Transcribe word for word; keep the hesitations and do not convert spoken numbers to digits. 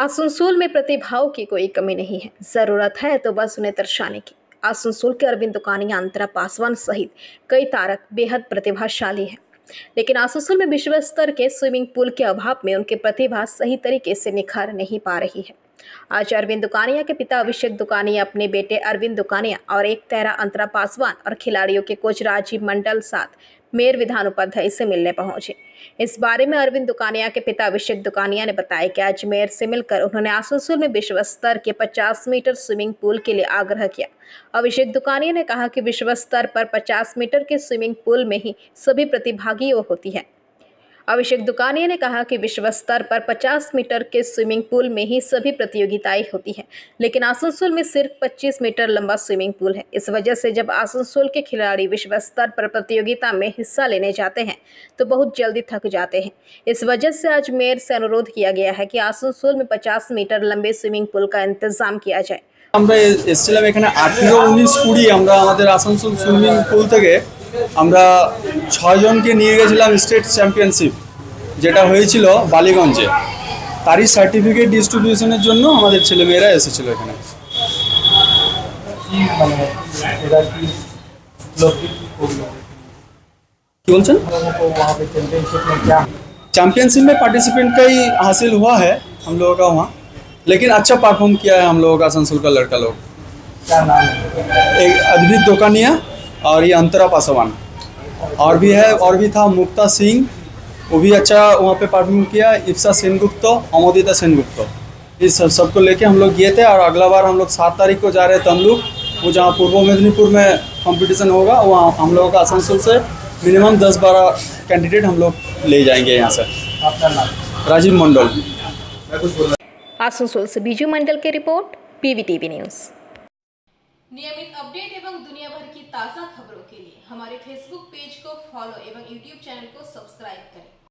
आसनसोल में प्रतिभाओं की कोई कमी नहीं है, ज़रूरत है तो बस उन्हें दर्शाने की। आसनसोल के अरविंद दुकानिया, अंतरा पासवान सहित कई तारक बेहद प्रतिभाशाली हैं, लेकिन आसनसोल में विश्व स्तर के स्विमिंग पूल के अभाव में उनकी प्रतिभा सही तरीके से निखार नहीं पा रही है। आज अरविंद दुकानिया के पिता अभिषेक दुकानिया अपने बेटे अरविंद दुकानिया और एक तैरा अंतरा पासवान और खिलाड़ियों के कोच राजीव मंडल साथ मेयर विधान उपाध्याय से मिलने पहुंचे। इस बारे में अरविंद दुकानिया के पिता अभिषेक दुकानिया ने बताया कि आज मेयर से मिलकर उन्होंने आसनसोल में विश्व स्तर के पचास मीटर स्विमिंग पूल के लिए आग्रह किया। अभिषेक दुकानिया ने कहा कि विश्व स्तर पर पचास मीटर के स्विमिंग पूल में ही सभी प्रतिभागियों होती है। अभिषेक दुकानिया ने कहा कि विश्व स्तर पर पचास मीटर के स्विमिंग पूल में ही सभी प्रतियोगिताएं होती हैं, लेकिन आसनसोल में सिर्फ पच्चीस मीटर लंबा स्विमिंग पूल है। इस वजह से जब आसनसोल के खिलाड़ी विश्व स्तर पर प्रतियोगिता में हिस्सा लेने जाते हैं तो बहुत जल्दी थक जाते हैं। इस वजह से आज मेयर से अनुरोध किया गया है कि आसनसोल में पचास मीटर लंबे स्विमिंग पूल का इंतजाम किया जाए। আমরা এসেছিলাম এখানে আঠারো উনিশ কুড়ি আমরা আমাদের আসানসোল সুইমিং পুল থেকে আমরা ছয় জনকে নিয়ে গেছিলাম স্টেট চ্যাম্পিয়নশিপ যেটা হয়েছিল বালিগঞ্জে, তারই সার্টিফিকেট ডিস্ট্রিবিউশনের জন্য আমাদের ছেলেমেয়েরা এসেছিল এখানে। चैंपियनशिप में पार्टिसिपेंट का ही हासिल हुआ है हम लोगों का वहाँ, लेकिन अच्छा परफॉर्म किया है हम लोगों का आसनसोल का लड़का लोग। क्या नाम है? एक अरविंद दुकानिया और ये अंतरा पासवान, और भी है और भी था मुक्ता सिंह, वो भी अच्छा वहाँ पे परफॉर्म किया। इफ़सा सेनगुप्ता, अमोदिता सेनगुप्ता, इस सब सबको लेके हम लोग गए थे। और अगला बार हम लोग सात तारीख को जा रहे हैं तंदुक, वो जहाँ पूर्व मेदनीपुर में कॉम्पिटिशन होगा, वहाँ हम लोगों का आसनसोल से मिनिमम दस बारह कैंडिडेट हम लोग ले जाएंगे यहाँ से। आपका नाम? राजीव मंडल। आसनसोल से बीजू मंडल की रिपोर्ट, पीबीटीवी न्यूज। नियमित अपडेट एवं दुनिया भर की ताजा खबरों के लिए हमारे फेसबुक पेज को फॉलो एवं यूट्यूब चैनल को सब्सक्राइब करें।